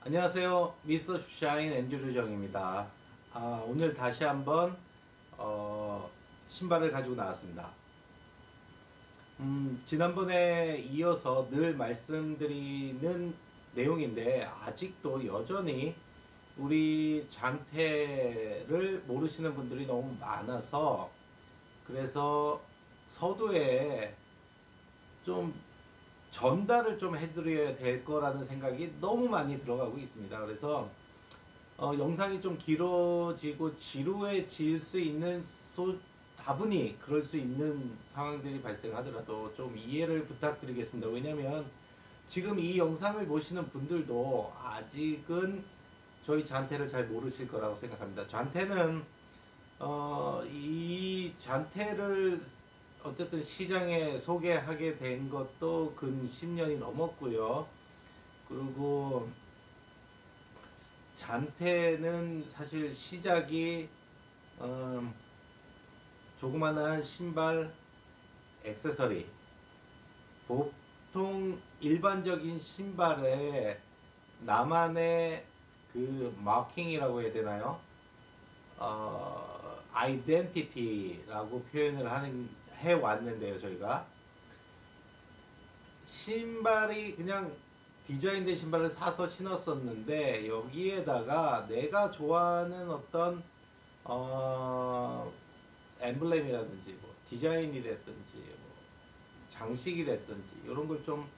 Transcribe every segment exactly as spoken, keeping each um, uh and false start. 안녕하세요. 미스터 슈샤인 앤드류 정입니다. 아, 오늘 다시 한번 어, 신발을 가지고 나왔습니다. 음, 지난번에 이어서 늘 말씀드리는 내용인데 아직도 여전히 우리 장태를 모르시는 분들이 너무 많아서, 그래서 서두에 좀 전달을 좀 해드려야 될 거라는 생각이 너무 많이 들어가고 있습니다. 그래서 어, 영상이 좀 길어지고 지루해질 수 있는 소, 다분히 그럴 수 있는 상황들이 발생하더라도 좀 이해를 부탁드리겠습니다. 왜냐면 지금 이 영상을 보시는 분들도 아직은 저희 잔태를 잘 모르실 거라고 생각합니다. 잔태는 어, 이 잔태를 어쨌든 시장에 소개하게 된 것도 근 십 년이 넘었고요. 그리고 잔태는 사실 시작이 음, 조그마한 신발, 액세서리, 보통 일반적인 신발에 나만의 그 마킹이라고 해야 되나요? 어, 아이덴티티라고 표현을 하는 해왔는데요. 저희가 신발이 그냥 디자인된 신발을 사서 신었었는데 여기에다가 내가 좋아하는 어떤 어, 엠블렘이라든지 뭐 디자인이 됐든지 뭐 장식이 됐든지 이런 걸 좀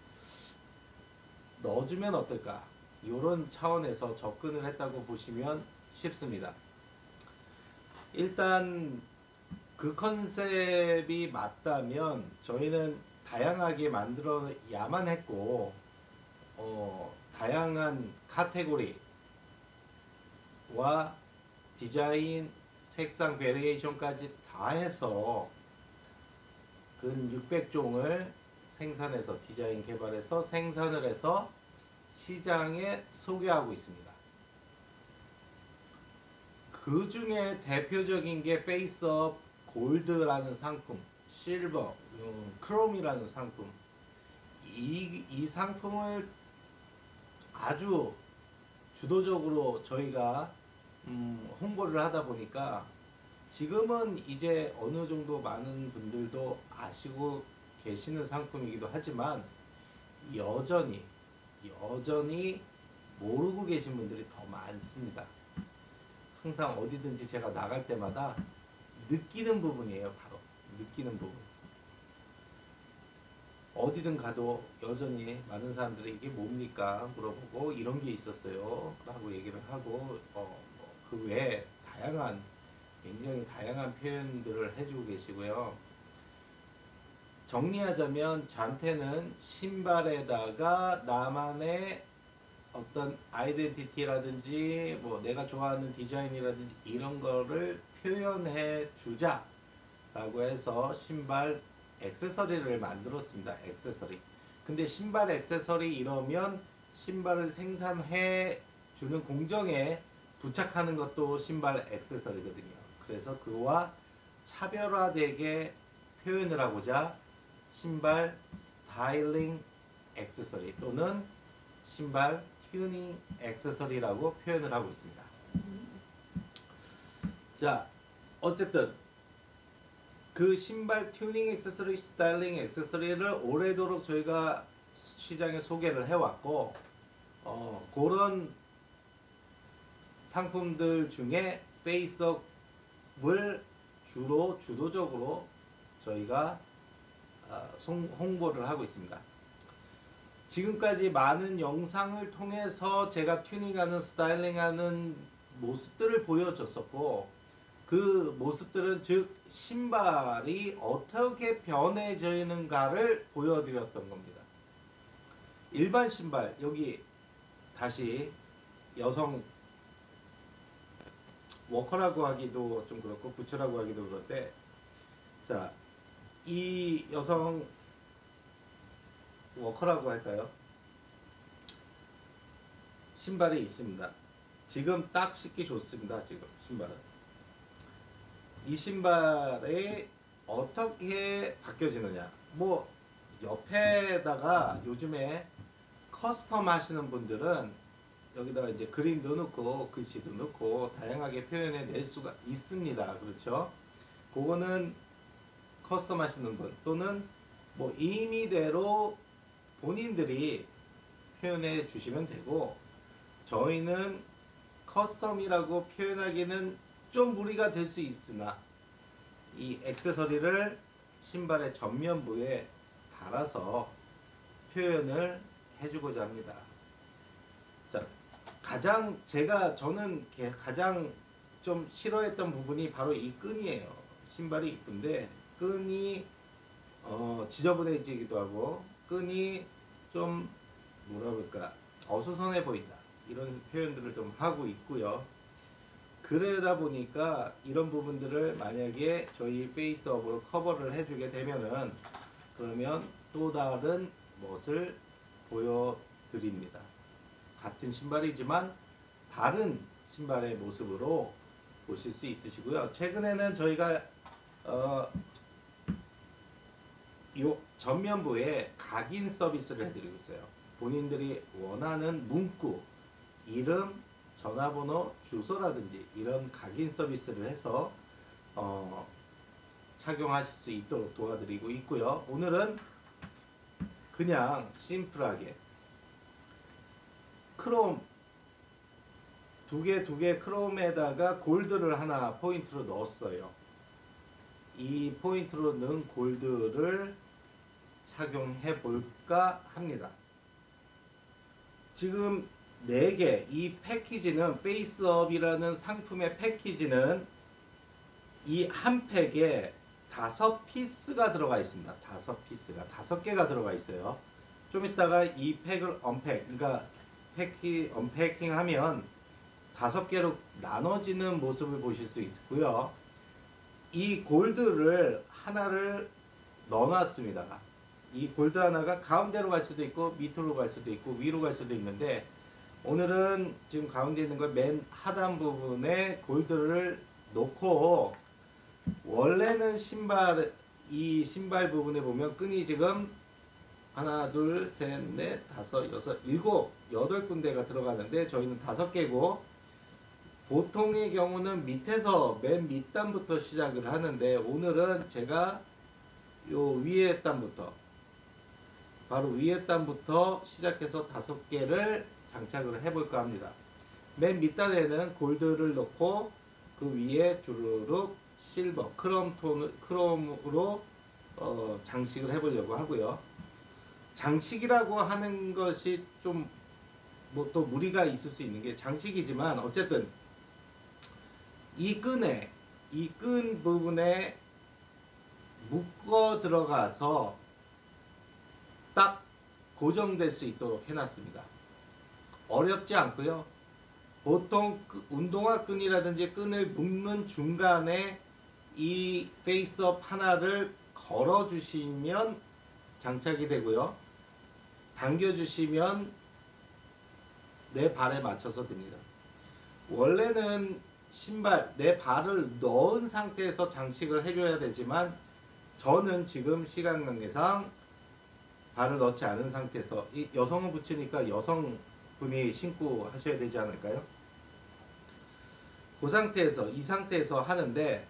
넣어주면 어떨까, 이런 차원에서 접근을 했다고 보시면 쉽습니다. 일단 그 컨셉이 맞다면 저희는 다양하게 만들어야만 했고, 어, 다양한 카테고리와 디자인, 색상, 베리에이션까지 다 해서 근 육백 종을 생산해서, 디자인 개발해서 생산을 해서 시장에 소개하고 있습니다. 그 중에 대표적인 게 페이스업 골드라는 상품, 실버, 음, 크롬이라는 상품, 이, 이 상품을 아주 주도적으로 저희가 음, 홍보를 하다 보니까 지금은 이제 어느 정도 많은 분들도 아시고 계시는 상품이기도 하지만 여전히 여전히 모르고 계신 분들이 더 많습니다. 항상 어디든지 제가 나갈 때마다 느끼는 부분이에요. 바로 느끼는 부분. 어디든 가도 여전히 많은 사람들이 이게 뭡니까 물어보고, 이런 게 있었어요 라고 얘기를 하고, 어, 뭐 그 외에 다양한, 굉장히 다양한 표현들을 해주고 계시고요. 정리하자면 잔태는 신발에다가 나만의 어떤 아이덴티티라든지 뭐 내가 좋아하는 디자인이라든지 이런 거를 표현해 주자 라고 해서 신발 액세서리를 만들었습니다. 액세서리. 근데 신발 액세서리 이러면 신발을 생산해 주는 공정에 부착하는 것도 신발 액세서리거든요. 그래서 그와 차별화되게 표현을 하고자 신발 스타일링 액세서리 또는 신발 튜닝 액세서리라고 표현을 하고 있습니다. 자, 어쨌든 그 신발 튜닝 액세서리, 스타일링 액세서리를 오래도록 저희가 시장에 소개를 해왔고, 어, 그런 상품들 중에 페이스업을 주로 주도적으로 저희가 어, 홍보를 하고 있습니다. 지금까지 많은 영상을 통해서 제가 튜닝하는, 스타일링하는 모습들을 보여줬었고, 그 모습들은 즉 신발이 어떻게 변해지는가를 보여드렸던 겁니다. 일반 신발, 여기 다시 여성 워커라고 하기도 좀 그렇고 부츠라고 하기도 그런데, 자, 이 여성 워커라고 할까요? 신발이 있습니다. 지금 딱 신기 좋습니다. 지금 신발은, 이 신발이 어떻게 바뀌어지느냐, 뭐 옆에다가 요즘에 커스텀 하시는 분들은 여기다가 이제 그림도 넣고 글씨도 넣고 다양하게 표현해 낼 수가 있습니다. 그렇죠? 그거는 커스텀 하시는 분 또는 뭐 임의대로 본인들이 표현해 주시면 되고, 저희는 커스텀이라고 표현하기는 좀 무리가 될 수 있으나 이 액세서리를 신발의 전면부에 달아서 표현을 해주고자 합니다. 자, 가장 제가 저는 가장 좀 싫어했던 부분이 바로 이 끈이에요. 신발이 이쁜데 끈이 어, 지저분해지기도 하고 끈이 좀 뭐라 그럴까 어수선해 보인다, 이런 표현들을 좀 하고 있고요. 그러다 보니까 이런 부분들을 만약에 저희 페이스업으로 커버를 해주게 되면은 그러면 또 다른 멋을 보여드립니다. 같은 신발이지만 다른 신발의 모습으로 보실 수 있으시고요. 최근에는 저희가 어, 요 전면부에 각인 서비스를 해드리고 있어요. 본인들이 원하는 문구, 이름, 전화번호, 주소라든지 이런 각인 서비스를 해서 어, 착용하실 수 있도록 도와드리고 있고요. 오늘은 그냥 심플하게 크롬 두 개 두 개 크롬에다가 골드를 하나 포인트로 넣었어요. 이 포인트로 넣은 골드를 착용해 볼까 합니다. 지금 네 개, 이 패키지는 페이스업이라는 상품의 패키지는 이 한 팩에 다섯 피스가 들어가 있습니다. 다섯 피스가 다섯 개가 들어가 있어요. 좀 이따가 이 팩을 언팩, 그러니까 패키 언패킹 하면 다섯 개로 나눠지는 모습을 보실 수 있고요. 이 골드를 하나를 넣어놨습니다. 이 골드 하나가 가운데로 갈 수도 있고 밑으로 갈 수도 있고 위로 갈 수도 있는데, 오늘은 지금 가운데 있는 걸 맨 하단 부분에 골드를 놓고, 원래는 신발 이 신발 부분에 보면 끈이 지금 하나 둘 셋 넷 다섯 여섯 일곱 여덟 군데가 들어가는데 저희는 다섯 개고, 보통의 경우는 밑에서 맨 밑단부터 시작을 하는데 오늘은 제가 요 위에 단부터 바로 위에 단부터 시작해서 다섯 개를 장착을 해볼까 합니다. 맨 밑단에는 골드를 넣고 그 위에 주르륵 실버 크롬 톤, 크롬으로 어, 장식을 해보려고 하고요. 장식이라고 하는 것이 좀 뭐 또 무리가 있을 수 있는 게 장식이지만, 어쨌든 이 끈에 이 끈 부분에 묶어 들어가서 딱 고정될 수 있도록 해놨습니다. 어렵지 않고요. 보통 운동화 끈이라든지 끈을 묶는 중간에 이 페이스업 하나를 걸어 주시면 장착이 되고요. 당겨 주시면 내 발에 맞춰서 됩니다. 원래는 신발, 내 발을 넣은 상태에서 장식을 해줘야 되지만, 저는 지금 시간 관계상 발을 넣지 않은 상태에서, 이 여성을 붙이니까 여성분이 신고 하셔야 되지 않을까요? 그 상태에서, 이 상태에서 하는데,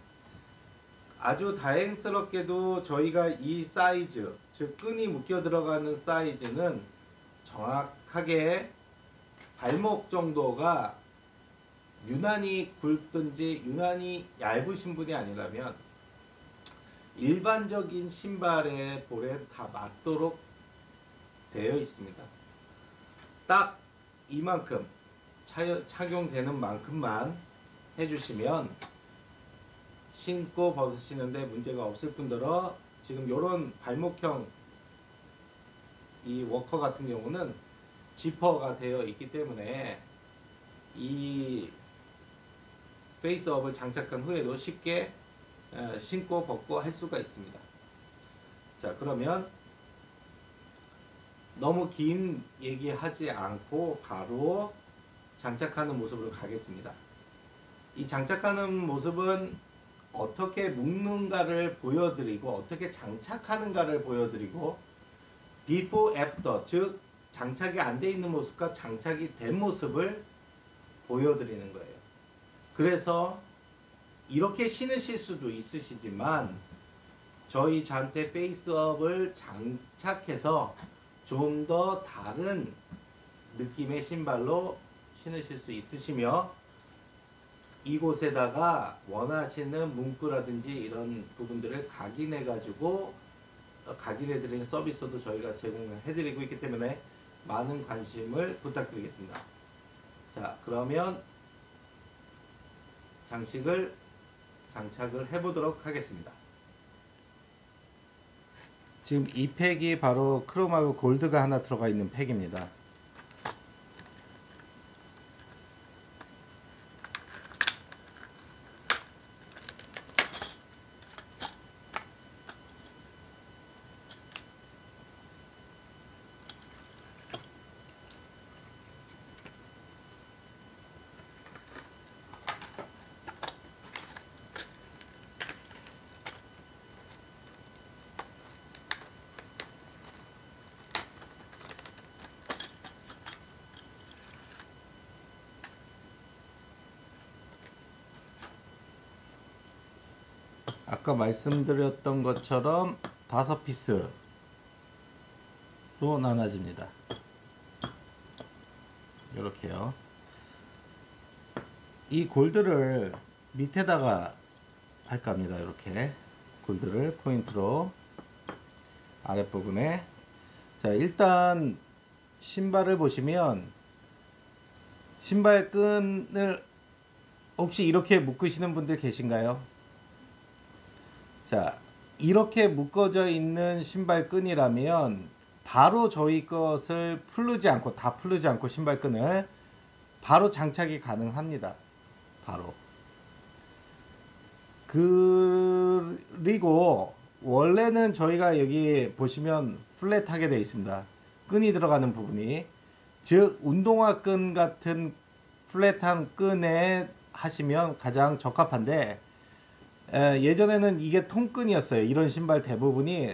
아주 다행스럽게도 저희가 이 사이즈, 즉 끈이 묶여 들어가는 사이즈는 정확하게 발목 정도가 유난히 굵든지 유난히 얇으신 분이 아니라면 일반적인 신발의 볼에 다 맞도록 되어 있습니다. 딱 이만큼 착용되는 만큼만 해주시면 신고 벗으시는데 문제가 없을 뿐더러, 지금 이런 발목형 이 워커 같은 경우는 지퍼가 되어 있기 때문에 이 페이스업을 장착한 후에도 쉽게 신고 벗고 할 수가 있습니다. 자, 그러면 너무 긴 얘기하지 않고 바로 장착하는 모습으로 가겠습니다. 이 장착하는 모습은 어떻게 묶는가를 보여드리고 어떻게 장착하는가를 보여드리고, 비포 애프터, 즉 장착이 안 돼 있는 모습과 장착이 된 모습을 보여드리는 거예요. 그래서 이렇게 신으실 수도 있으시지만 저희 잔테 페이스업을 장착해서 좀 더 다른 느낌의 신발로 신으실 수 있으시며, 이곳에다가 원하시는 문구라든지 이런 부분들을 각인해 가지고 각인해 드리는 서비스도 저희가 제공해 드리고 있기 때문에 많은 관심을 부탁드리겠습니다. 자, 그러면 장식을 장착을 해 보도록 하겠습니다. 지금 이 팩이 바로 크롬하고 골드가 하나 들어가 있는 팩입니다. 아까 말씀드렸던 것처럼 다섯 피스로 나눠집니다. 이렇게요. 이 골드를 밑에다가 할 겁니다. 이렇게 골드를 포인트로 아랫부분에. 자, 일단 신발을 보시면 신발 끈을 혹시 이렇게 묶으시는 분들 계신가요? 자, 이렇게 묶어져 있는 신발끈이라면 바로 저희 것을 풀르지 않고 다 풀르지 않고 신발끈을 바로 장착이 가능합니다. 바로. 그리고 원래는 저희가 여기 보시면 플랫하게 되어 있습니다. 끈이 들어가는 부분이, 즉 운동화 끈 같은 플랫한 끈에 하시면 가장 적합한데, 예, 예전에는 이게 통끈이었어요. 이런 신발 대부분이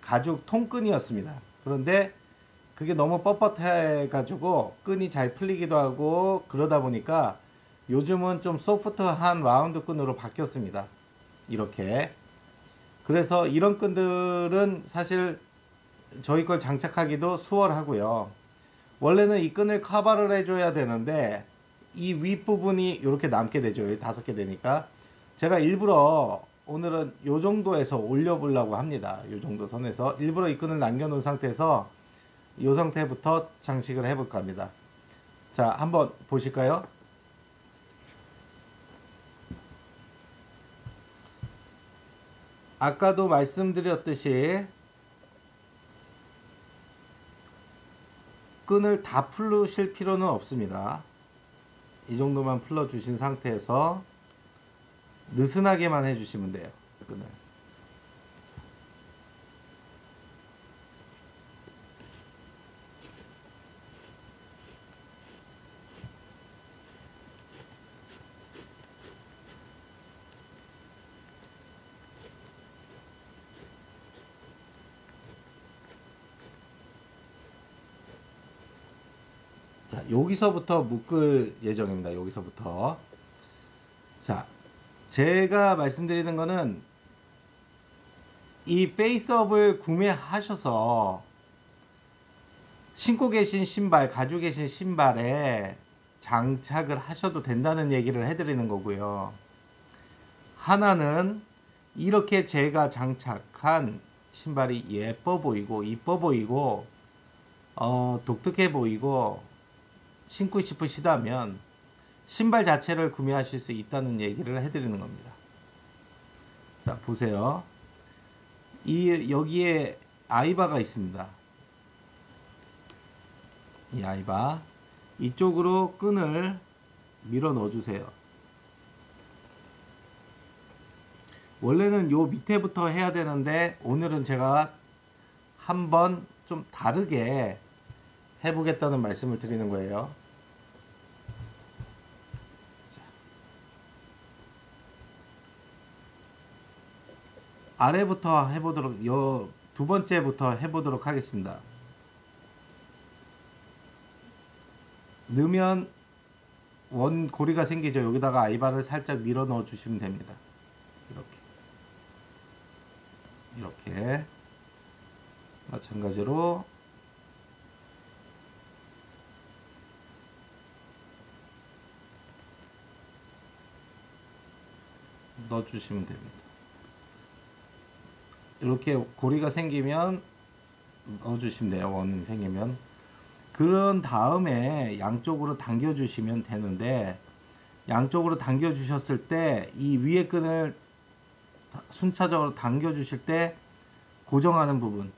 가죽 통끈이었습니다. 그런데 그게 너무 뻣뻣해 가지고 끈이 잘 풀리기도 하고, 그러다 보니까 요즘은 좀 소프트한 라운드 끈으로 바뀌었습니다. 이렇게. 그래서 이런 끈들은 사실 저희 걸 장착하기도 수월하고요. 원래는 이 끈을 커버를 해줘야 되는데 이 윗부분이 이렇게 남게 되죠. 다섯 개 되니까. 제가 일부러 오늘은 요 정도에서 올려보려고 합니다. 요 정도 선에서 일부러 이 끈을 남겨놓은 상태에서 요 상태부터 장식을 해볼까 합니다. 자, 한번 보실까요? 아까도 말씀드렸듯이 끈을 다 풀으실 필요는 없습니다. 이 정도만 풀어 주신 상태에서 느슨하게만 해주시면 돼요. 끈을. 자, 여기서부터 묶을 예정입니다. 여기서부터. 자. 제가 말씀드리는 거는 이 페이스업을 구매하셔서 신고 계신 신발, 가지고 계신 신발에 장착을 하셔도 된다는 얘기를 해드리는 거고요. 하나는 이렇게 제가 장착한 신발이 예뻐 보이고 이뻐 보이고 어, 독특해 보이고 신고 싶으시다면 신발 자체를 구매하실 수 있다는 얘기를 해드리는 겁니다. 자, 보세요. 이 여기에 아이바가 있습니다. 이 아이바 이쪽으로 끈을 밀어 넣어 주세요. 원래는 요 밑에부터 해야 되는데 오늘은 제가 한번 좀 다르게 해보겠다는 말씀을 드리는 거예요. 아래부터 해보도록, 요 두 번째부터 해보도록 하겠습니다. 넣으면 원 고리가 생기죠. 여기다가 아이바를 살짝 밀어 넣어 주시면 됩니다. 이렇게 이렇게 마찬가지로 넣어 주시면 됩니다. 이렇게 고리가 생기면 넣어 주시면 돼요. 원 생기면. 그런 다음에 양쪽으로 당겨 주시면 되는데, 양쪽으로 당겨 주셨을 때 이 위에 끈을 순차적으로 당겨 주실 때 고정하는 부분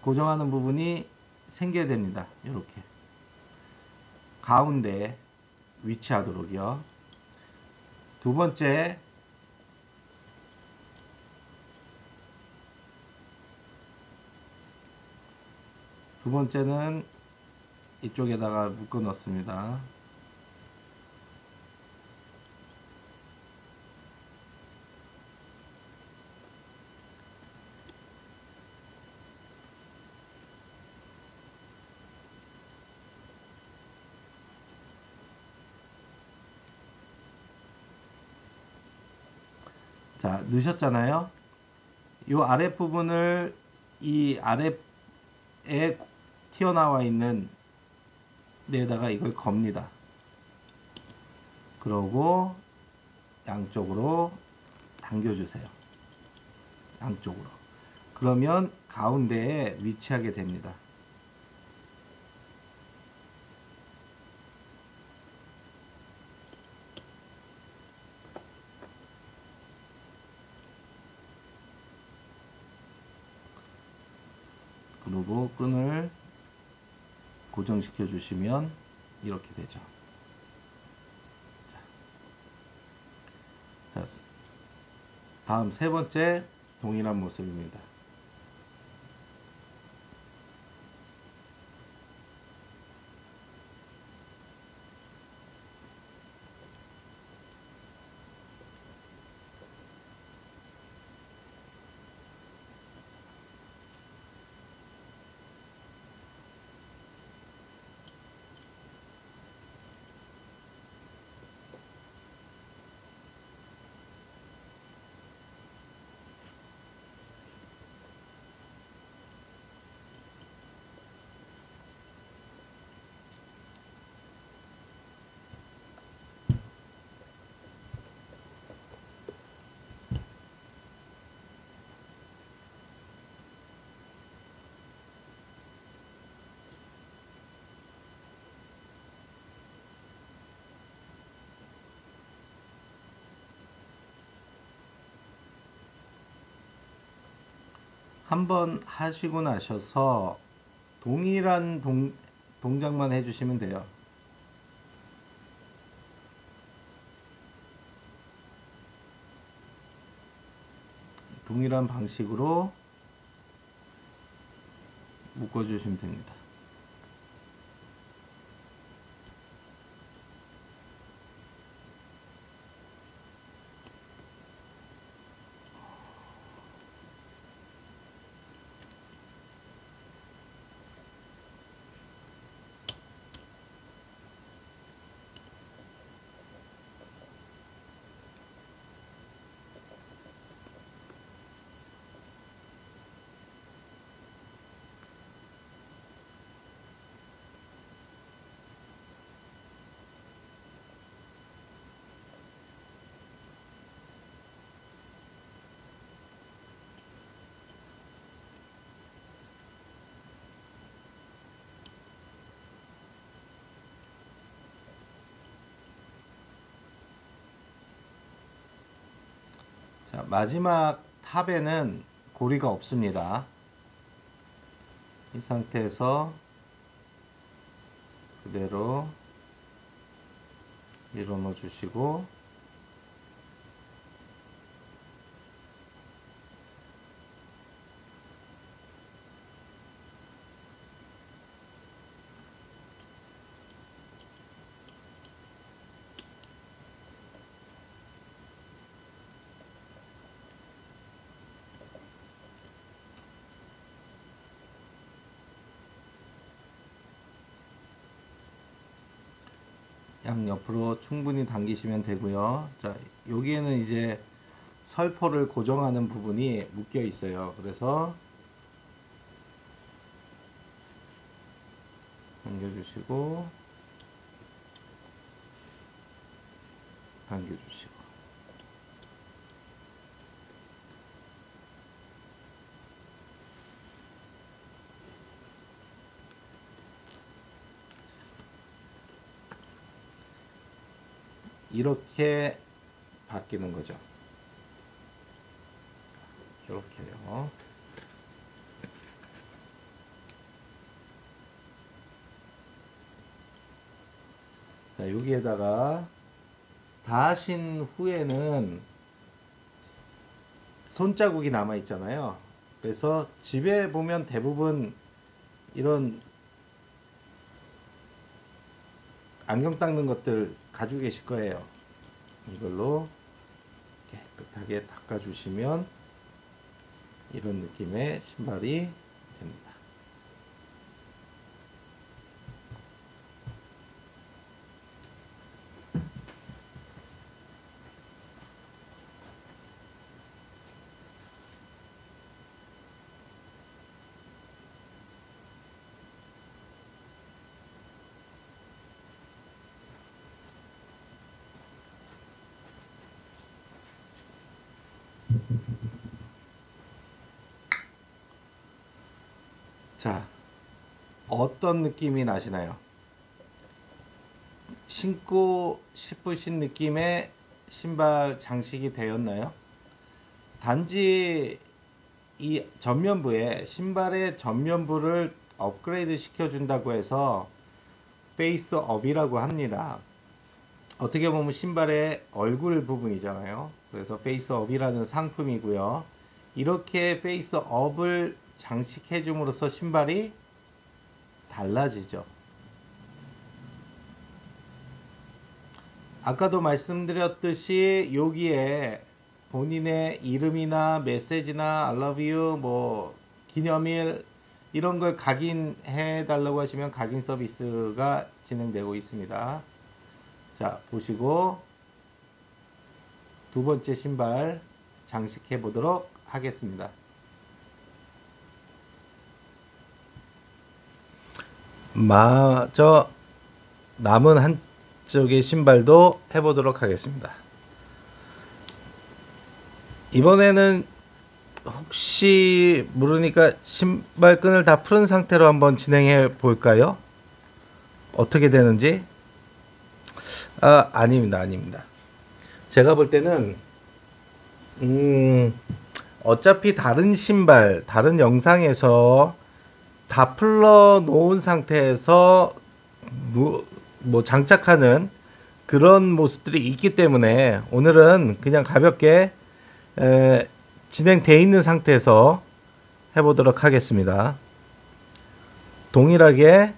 고정하는 부분이 생겨야 됩니다. 이렇게 가운데 위치하도록요. 두 번째, 두 번째는 이쪽에다가 묶어 넣습니다. 자, 넣으셨잖아요. 이 아랫부분을 이 아래에 튀어나와 있는 데다가 이걸 겁니다. 그러고 양쪽으로 당겨주세요. 양쪽으로. 그러면 가운데에 위치하게 됩니다. 그리고 끈을 고정시켜 주시면 이렇게 되죠. 자, 다음 세 번째 동일한 모습입니다. 한번 하시고 나셔서 동일한 동, 동작만 해주시면 돼요. 동일한 방식으로 묶어주시면 됩니다. 자, 마지막 탑에는 고리가 없습니다. 이 상태에서 그대로 밀어 넣어 주시고, 양옆으로 충분히 당기시면 되고요. 자, 여기에는 이제 설포를 고정하는 부분이 묶여 있어요. 그래서 당겨주시고 당겨주시고 이렇게 바뀌는 거죠. 이렇게요. 자, 여기에다가 다 하신 후에는 손자국이 남아 있잖아요. 그래서 집에 보면 대부분 이런 안경 닦는 것들 가지고 계실 거예요. 이걸로 깨끗하게 닦아 주시면 이런 느낌의 신발이 됩니다. 자, 어떤 느낌이 나시나요? 신고 싶으신 느낌의 신발 장식이 되었나요? 단지 이 전면부에 신발의 전면부를 업그레이드 시켜준다고 해서 페이스업이라고 합니다. 어떻게 보면 신발의 얼굴 부분이잖아요. 그래서 페이스업이라는 상품이고요. 이렇게 페이스업을 장식해 줌으로써 신발이 달라지죠. 아까도 말씀드렸듯이 여기에 본인의 이름이나 메시지나 I love you, 뭐 기념일 이런 걸 각인해 달라고 하시면 각인 서비스가 진행되고 있습니다. 자, 보시고 두 번째 신발 장식해 보도록 하겠습니다. 마저 남은 한쪽의 신발도 해보도록 하겠습니다. 이번에는 혹시 모르니까 신발끈을 다 푸른 상태로 한번 진행해 볼까요? 어떻게 되는지? 아, 아닙니다. 아닙니다. 제가 볼 때는 음, 어차피 다른 신발, 다른 영상에서 다 풀러 놓은 상태에서 뭐, 뭐 장착하는 그런 모습들이 있기 때문에 오늘은 그냥 가볍게 에, 진행되어 있는 상태에서 해보도록 하겠습니다. 동일하게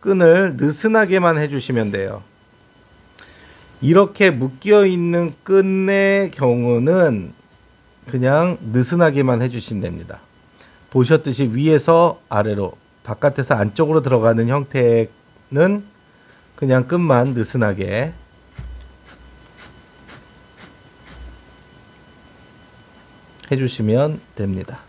끈을 느슨하게만 해주시면 돼요. 이렇게 묶여 있는 끈의 경우는 그냥 느슨하게만 해주시면 됩니다. 보셨듯이 위에서 아래로, 바깥에서 안쪽으로 들어가는 형태는 그냥 끈만 느슨하게 해주시면 됩니다.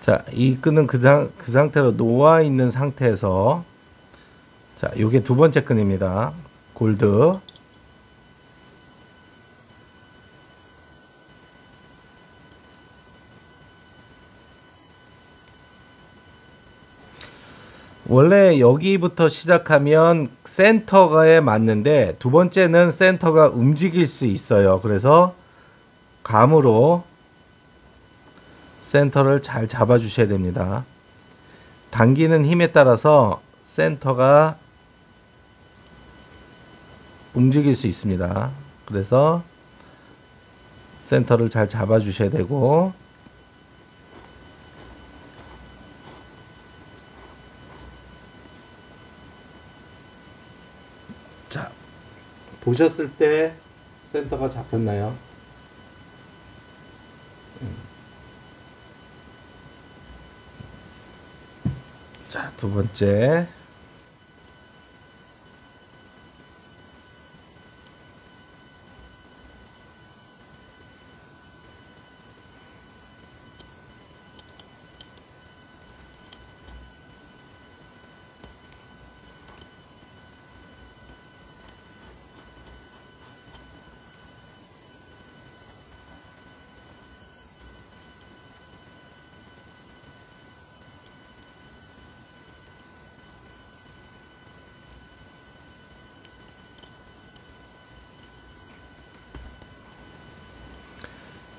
자, 이 끈은 그, 상, 그 상태로 놓아 있는 상태에서, 자, 요게 두 번째 끈입니다. 골드. 원래 여기부터 시작하면 센터가에 맞는데 두 번째는 센터가 움직일 수 있어요. 그래서 감으로 센터를 잘 잡아 주셔야 됩니다. 당기는 힘에 따라서 센터가 움직일 수 있습니다. 그래서 센터를 잘 잡아 주셔야 되고, 보셨을 때 센터가 잡혔나요? 자, 두 번째.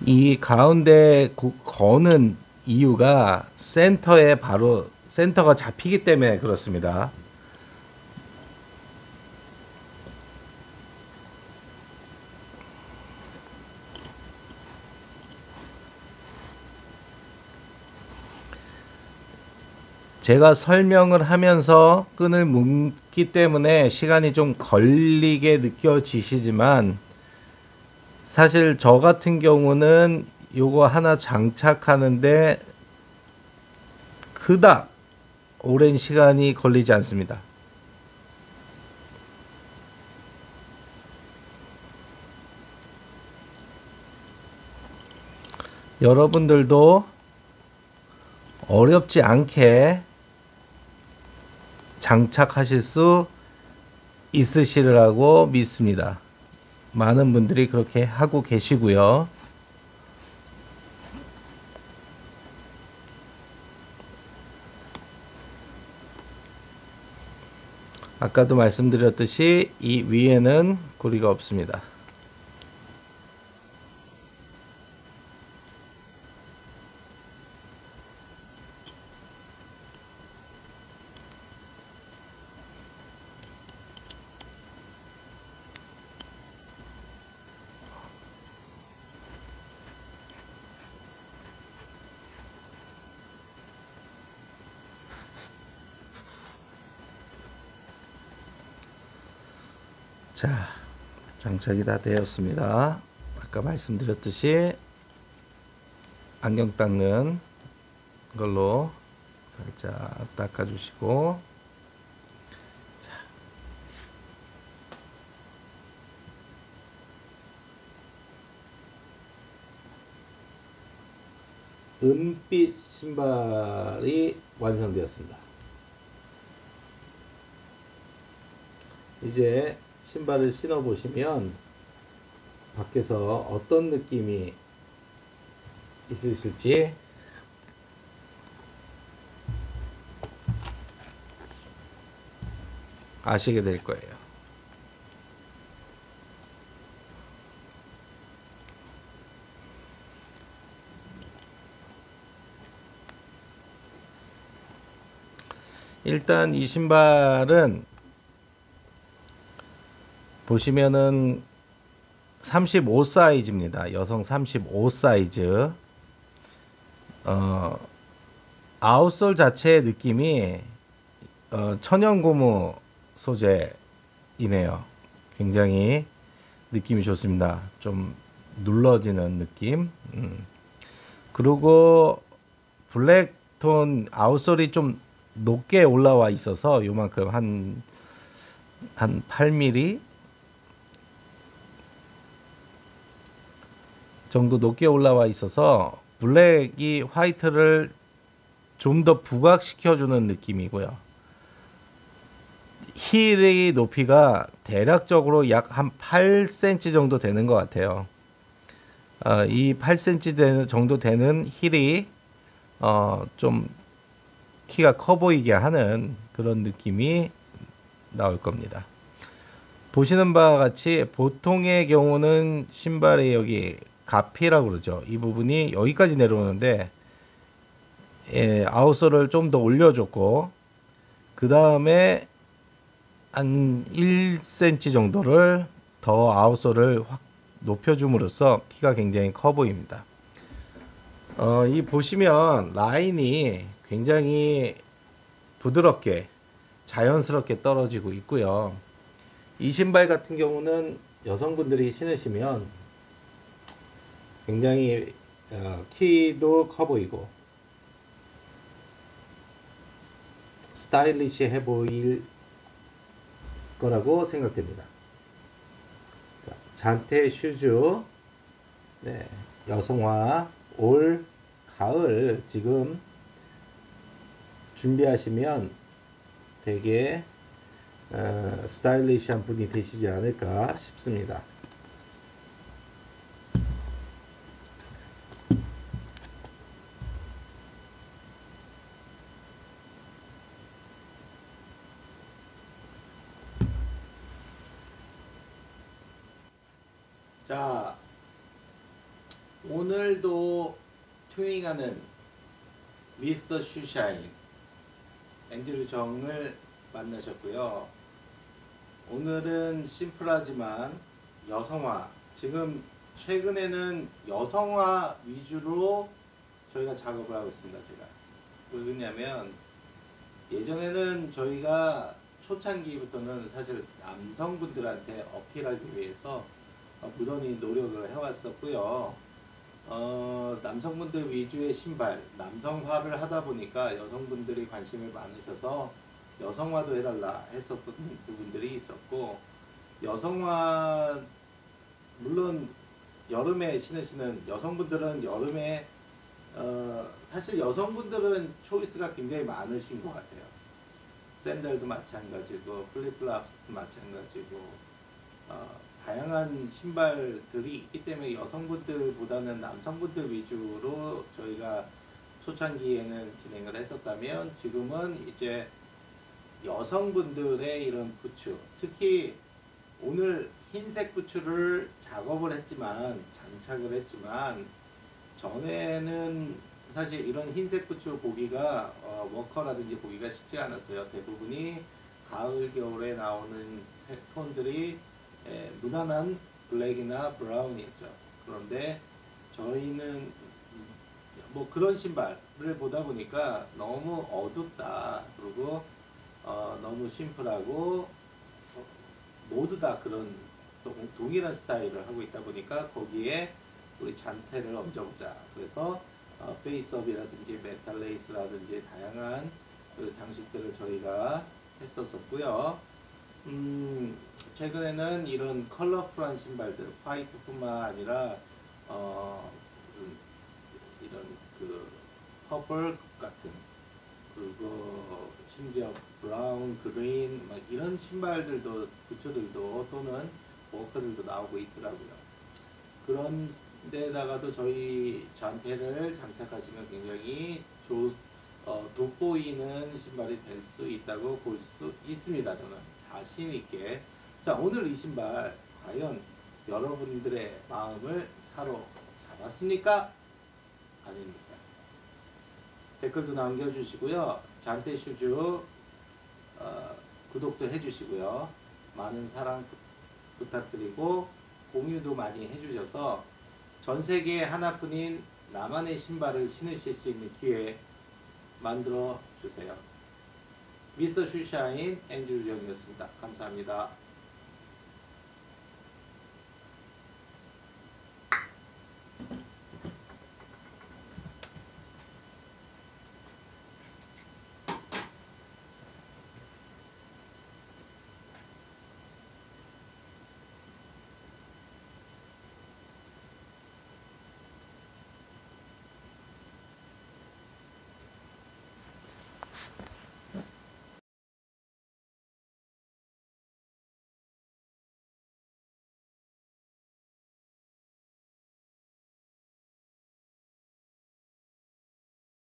이 가운데 거는 이유가 센터에 바로 센터가 잡히기 때문에 그렇습니다. 제가 설명을 하면서 끈을 묶기 때문에 시간이 좀 걸리게 느껴지시지만 사실 저 같은 경우는 요거 하나 장착하는데 그닥 오랜 시간이 걸리지 않습니다. 여러분들도 어렵지 않게 장착하실 수 있으시리라고 믿습니다. 많은 분들이 그렇게 하고 계시고요. 아까도 말씀드렸듯이 이 위에는 고리가 없습니다. 자, 장착이 다 되었습니다. 아까 말씀드렸듯이 안경 닦는 걸로 살짝 닦아주시고, 자, 은빛 신발이 완성되었습니다. 이제 신발을 신어 보시면 밖에서 어떤 느낌이 있으실지 아시게 될 거예요. 일단 이 신발은 보시면은 삼십오 사이즈입니다. 여성 삼십오 사이즈. 어, 아웃솔 자체의 느낌이 어, 천연 고무 소재이네요. 굉장히 느낌이 좋습니다. 좀 눌러지는 느낌. 음. 그리고 블랙톤 아웃솔이 좀 높게 올라와 있어서 요만큼 한, 한 팔 밀리미터 정도 높게 올라와 있어서 블랙이 화이트를 좀 더 부각시켜주는 느낌이고요. 힐의 높이가 대략적으로 약 한 팔 센티미터 정도 되는 것 같아요. 어, 이 팔 센티미터 정도 되는 힐이 어, 좀 키가 커 보이게 하는 그런 느낌이 나올 겁니다. 보시는 바와 같이 보통의 경우는 신발이 여기 가피라고 그러죠. 이 부분이 여기까지 내려오는데, 예, 아웃솔을 좀 더 올려줬고, 그 다음에 한 일 센티미터 정도를 더 아웃솔을 확 높여줌으로써 키가 굉장히 커 보입니다. 어, 이 보시면 라인이 굉장히 부드럽게 자연스럽게 떨어지고 있고요. 이 신발 같은 경우는 여성분들이 신으시면 굉장히 키도 커 보이고 스타일리시해 보일 거라고 생각됩니다. 자, 잔테 슈즈, 네, 여성화 올 가을 지금 준비하시면 되게 어, 스타일리시한 분이 되시지 않을까 싶습니다. 자, 오늘도 튜닝하는 미스터 슈샤인 앤드류 정을 만나셨고요. 오늘은 심플하지만 여성화, 지금 최근에는 여성화 위주로 저희가 작업을 하고 있습니다. 제가 왜 그러냐면 예전에는 저희가 초창기부터는 사실 남성분들한테 어필하기 위해서 부단히 노력을 해왔었고요. 어, 남성분들 위주의 신발, 남성화를 하다 보니까 여성분들이 관심이 많으셔서 여성화도 해달라 했었던 부분들이 있었고, 여성화 물론 여름에 신으시는 여성분들은 여름에 어, 사실 여성분들은 초이스가 굉장히 많으신 것 같아요. 샌들도 마찬가지고 플립플랍스도 마찬가지고 어, 다양한 신발들이 있기 때문에 여성분들보다는 남성분들 위주로 저희가 초창기에는 진행을 했었다면, 지금은 이제 여성분들의 이런 부츠, 특히 오늘 흰색 부츠를 작업을 했지만, 장착을 했지만, 전에는 사실 이런 흰색 부츠 보기가 어, 워커라든지 보기가 쉽지 않았어요. 대부분이 가을 겨울에 나오는 톤들이 예, 무난한 블랙이나 브라운이었죠. 그런데 저희는 뭐 그런 신발을 보다 보니까 너무 어둡다, 그리고 어, 너무 심플하고 어, 모두 다 그런 동일한 스타일을 하고 있다 보니까 거기에 우리 잔테를 얹어보자. 그래서 어, 페이스업이라든지 메탈 레이스라든지 다양한 그 장식들을 저희가 했었었고요. 음, 최근에는 이런 컬러풀한 신발들, 화이트뿐만 아니라 어, 이런 그 퍼플 같은, 그리고 심지어 브라운, 그린 막 이런 신발들도, 부츠들도 또는 워커들도 나오고 있더라고요. 그런 데다가도 저희 잔테를 장착하시면 굉장히 좋, 어, 돋보이는 신발이 될 수 있다고 볼 수 있습니다. 저는 자신있게. 자, 오늘 이 신발 과연 여러분들의 마음을 사로잡았습니까? 아닙니다. 댓글도 남겨주시고요. 잔테 슈즈 어, 구독도 해주시고요. 많은 사랑 부탁드리고 공유도 많이 해주셔서 전세계 하나뿐인 나만의 신발을 신으실 수 있는 기회 만들어 주세요. 미스터 슈샤인 앤드류 정이었습니다. 감사합니다.